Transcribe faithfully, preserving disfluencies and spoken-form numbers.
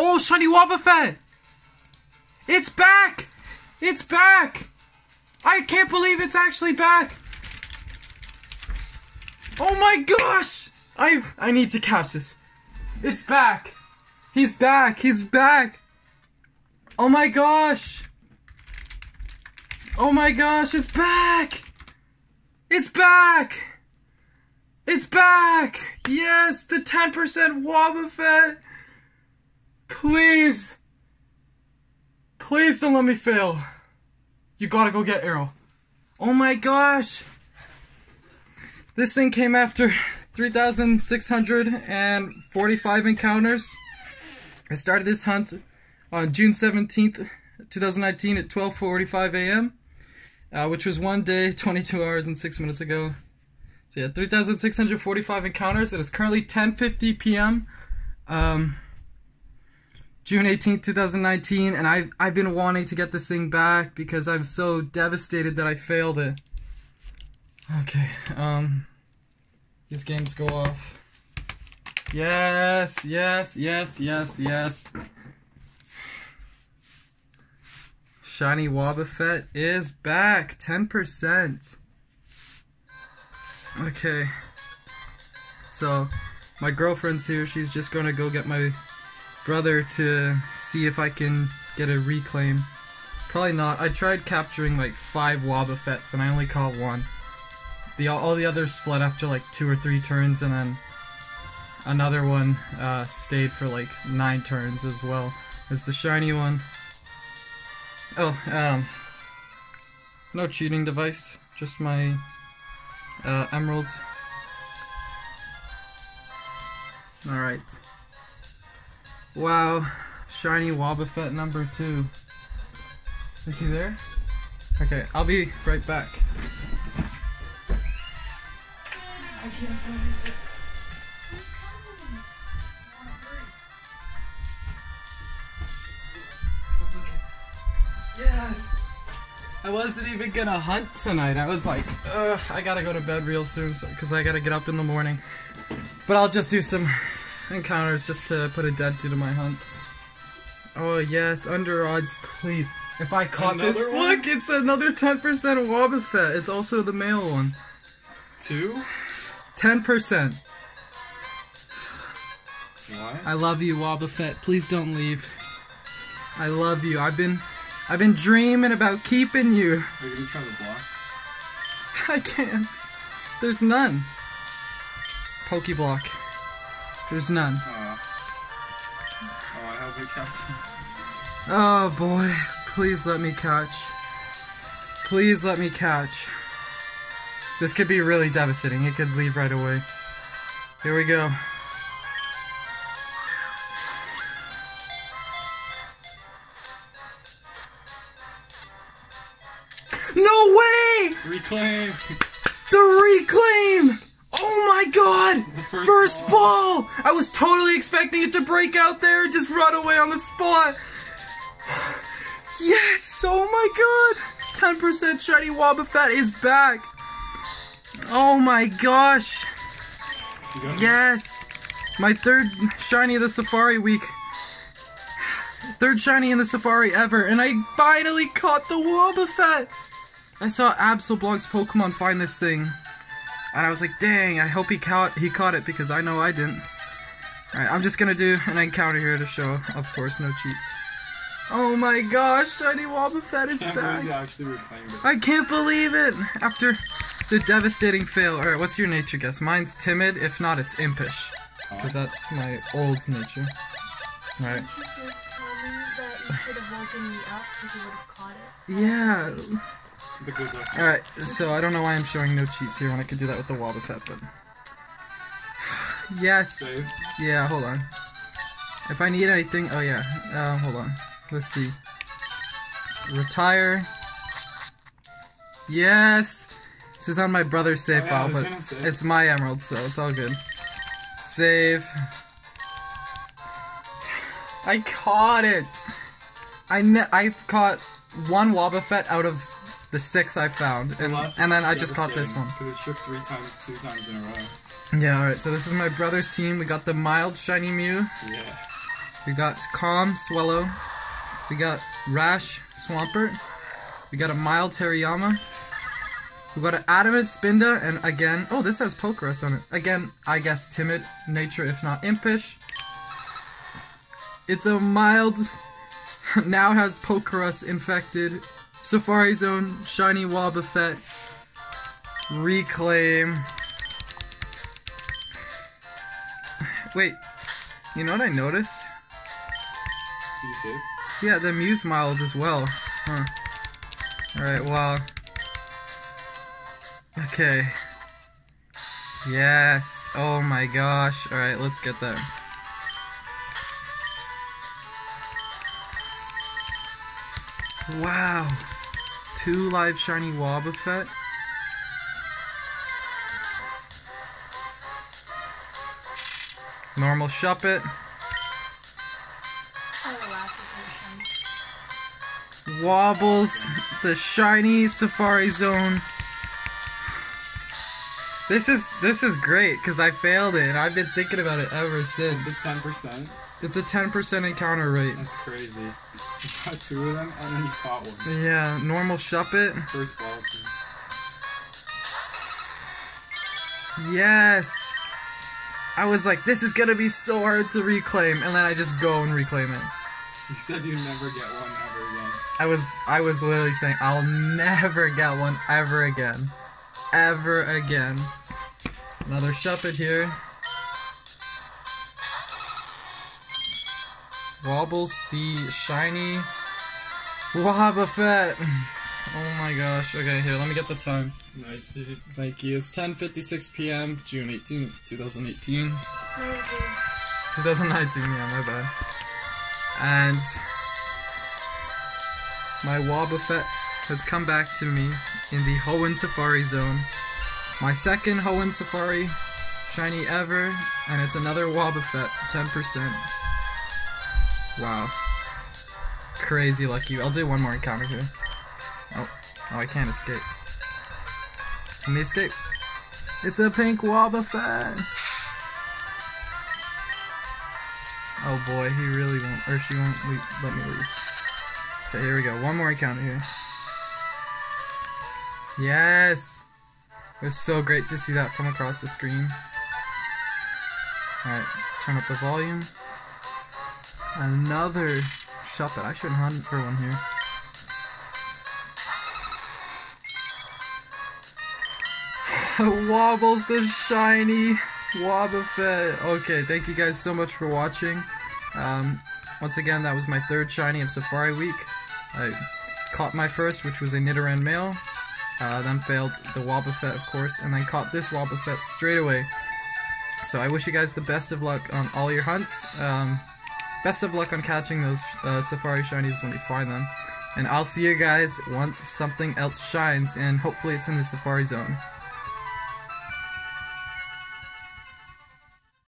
Oh, shiny Wobbuffet! It's back! It's back! I can't believe it's actually back! Oh my gosh! I I need to catch this. It's back! He's back! He's back! Oh my gosh! Oh my gosh, it's back! It's back! It's back! Yes, the ten percent Wobbuffet! Please! Please don't let me fail. You gotta go get Errol. Oh my gosh! This thing came after three thousand six hundred forty-five encounters. I started this hunt on June seventeenth, two thousand nineteen at twelve forty-five A M Uh, which was one day, twenty-two hours, and six minutes ago. So yeah, three thousand six hundred forty-five encounters. It is currently ten fifty P M Um, June eighteenth, two thousand nineteen, and I've, I've been wanting to get this thing back because I'm so devastated that I failed it. Okay, um, these games go off. Yes, yes, yes, yes, yes. Shiny Wobbuffet is back, ten percent. Okay, so my girlfriend's here. She's just gonna go get my brother to see if I can get a reclaim. Probably not. I tried capturing like five Wobbuffets and I only caught one. The all the others fled after like two or three turns, and then another one uh, stayed for like nine turns as well as the shiny one. Oh, um, no cheating device, just my, uh, emeralds. Alright. Wow, shiny Wobbuffet number two. Is he there? Okay, I'll be right back. I can't find it. Yes! I wasn't even gonna hunt tonight. I was like, ugh, I gotta go to bed real soon because so, I gotta get up in the morning. But I'll just do some encounters just to put a dent into my hunt. Oh yes, under odds, please. If I caught another this- one? Look, it's another ten percent Wobbuffet. It's also the male one. Two? ten percent. Why? I love you, Wobbuffet. Please don't leave. I love you. I've been- I've been dreaming about keeping you. Are you gonna try the block? I can't. There's none. Pokeblock. There's none. Uh, oh, I hope we catch this. Oh boy. Please let me catch. Please let me catch. This could be really devastating. It could leave right away. Here we go. No way! Reclaim! The reclaim! Oh my god! First, first ball. ball! I was totally expecting it to break out there and just run away on the spot! Yes! Oh my god! ten percent shiny Wobbuffet is back! Oh my gosh! Yes! My third shiny of the Safari Week. Third shiny in the Safari ever, and I finally caught the Wobbuffet! I saw Absolblog's Pokemon find this thing, and I was like, dang, I hope he caught, he caught it, because I know I didn't. Alright, I'm just gonna do an encounter here to show, of course, no cheats. Oh my gosh, shiny Wobbuffet is back! I can't believe it! After the devastating fail. Alright, what's your nature guess? Mine's timid, if not, it's impish. Because that's my old nature. Alright. Yeah. Alright, so I don't know why I'm showing no cheats here when I could do that with the Wobbuffet, but... yes! Save. Yeah, hold on. If I need anything... oh yeah, uh, hold on. Let's see. Retire. Yes! This is on my brother's save oh, yeah, file, but it's my emerald, so it's all good. Save. I caught it! I ne I've caught one Wobbuffet out of... the six I found, and, the and then I just caught this one. Because it shook three times, two times in a row. Yeah, alright, so this is my brother's team. We got the mild shiny Mew. Yeah. We got Calm Swellow. We got Rash Swampert. We got a Mild Teriyama. We got an Adamant Spinda, and again, oh, this has Pokerus on it. Again, I guess timid nature, if not impish. It's a mild. Now has Pokerus infected. Safari Zone, Shiny Wobbuffet, Reclaim. Wait, you know what I noticed? You see? Yeah, the Mew's mild as well. Huh. Alright, wow. Okay. Yes. Oh my gosh. Alright, let's get that. Wow. Two live shiny Wobbuffet. Normal Shuppet. Wobbles. The shiny Safari Zone. This is this is great because I failed it and I've been thinking about it ever since. It's a ten percent. It's a ten percent encounter rate. That's crazy. You got two of them and then you caught one. Yeah, normal Shuppet. First ball. Too. Yes. I was like, this is gonna be so hard to reclaim, and then I just go and reclaim it. You said you'd never get one ever again. I was I was literally saying I'll never get one ever again. Ever again. Another Shuppet here. Wobbles the shiny Wobbuffet. Oh my gosh. Okay, here, let me get the time. Nice, dude. Thank you. It's ten fifty-six p m, June eighteenth, two thousand eighteen. twenty nineteen, yeah, my bad. And my Wobbuffet has come back to me in the Hoenn Safari Zone. My second Hoenn Safari shiny ever, and it's another Wobbuffet, ten percent. Wow. Crazy lucky. I'll do one more encounter here. Oh, oh, I can't escape. Let me escape. It's a pink Wobbuffet! Oh boy, he really won't, or she won't leave, let me leave. So here we go, one more encounter here. Yes! It was so great to see that come across the screen. Alright, turn up the volume. Another Shuppet. I shouldn't hunt for one here. Wobbles the shiny Wobbuffet. Okay, thank you guys so much for watching. Um, once again, that was my third shiny of Safari Week. I caught my first, which was a Nidoran male. Uh, then failed the Wobbuffet, of course, and then caught this Wobbuffet straight away. So I wish you guys the best of luck on all your hunts. Um, best of luck on catching those uh, Safari Shinies when you find them. And I'll see you guys once something else shines, and hopefully it's in the Safari Zone.